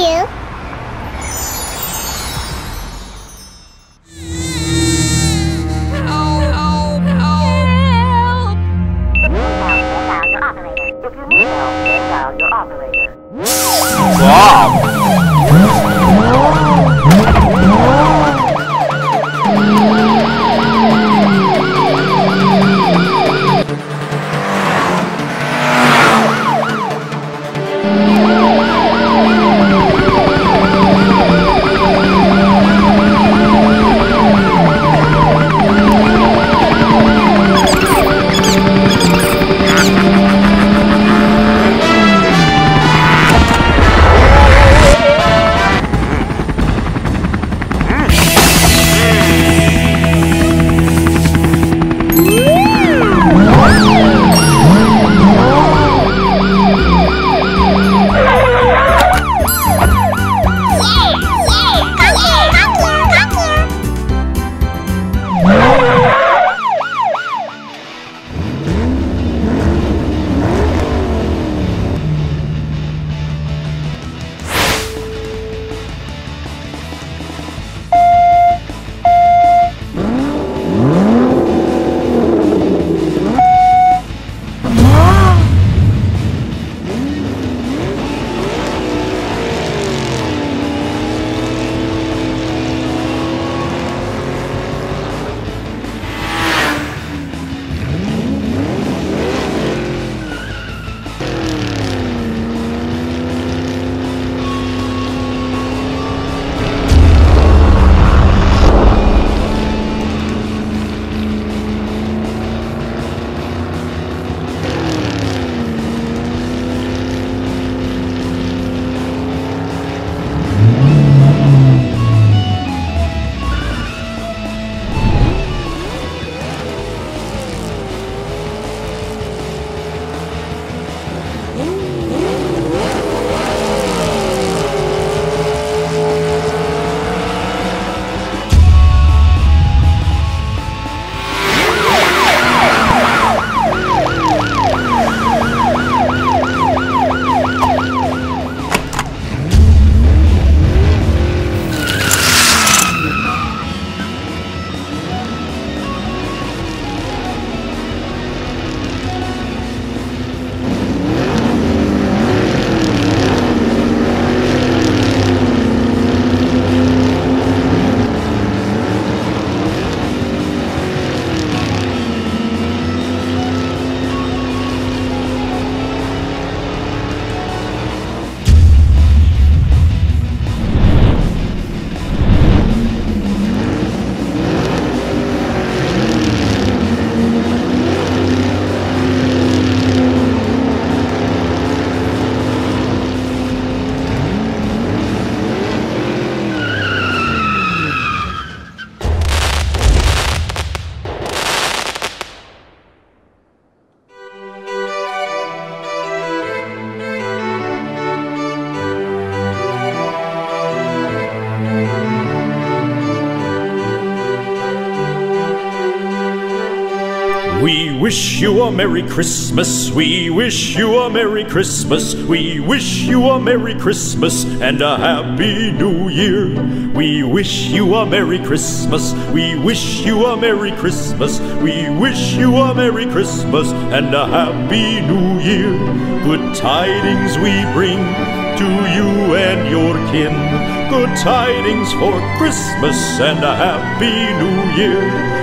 you. We wish you a Merry Christmas, we wish you a Merry Christmas, we wish you a Merry Christmas and a Happy New Year. We wish you a Merry Christmas, we wish you a Merry Christmas, we wish you a Merry Christmas and a Happy New Year. Good tidings we bring to you and your kin, good tidings for Christmas and a Happy New Year.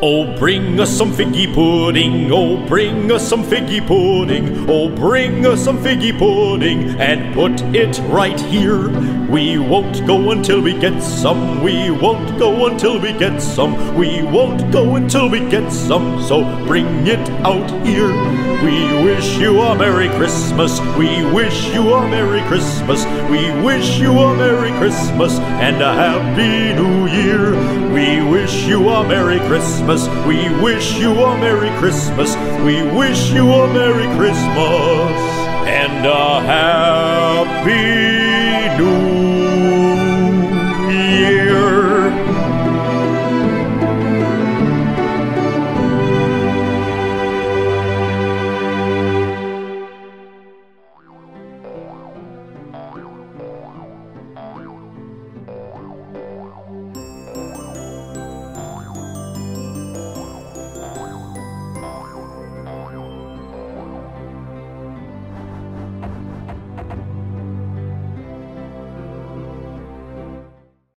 Oh, bring us some figgy pudding, oh, bring us some figgy pudding, oh, bring us some figgy pudding and put it right here. We won't go until we get some, we won't go until we get some, we won't go until we get some, so bring it out here. We wish you a Merry Christmas, we wish you a Merry Christmas, we wish you a Merry Christmas and a Happy New Year. We wish you a Merry Christmas, we wish you a Merry Christmas, we wish you a Merry Christmas and a happy